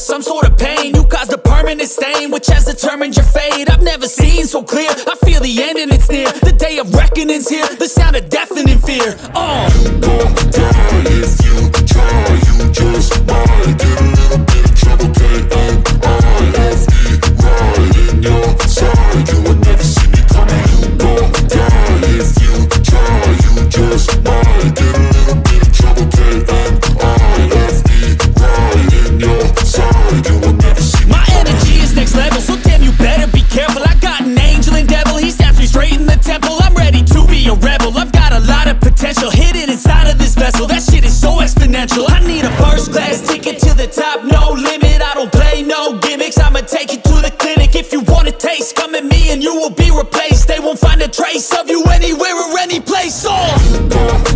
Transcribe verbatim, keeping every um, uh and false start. is some sort of pain. You caused a permanent stain, which has determined your fate. I've never seen so clear, I feel the end and it's near. The day of reckoning's here, the sound of deafening fear. Oh, you gon' die if you try, you just might get a little bit of trouble. K O I F E, right in your side, you would never see me coming. You gon' die if you try, you just might get a little bit of trouble. K O I F E, right in your side, you would never see me coming. My energy is next level, so damn you better be careful. I got an angel and devil, he snaps me straight in the temple. I'm ready to be a rebel, I've got a lot of potential hidden inside of this vessel. That shit is so exponential. I need a first class ticket to the top, no limit. I don't play no gimmicks, I'ma take you to the clinic. If you want a taste, come at me and you will be replaced. They won't find a trace of you anywhere or any place. Oh,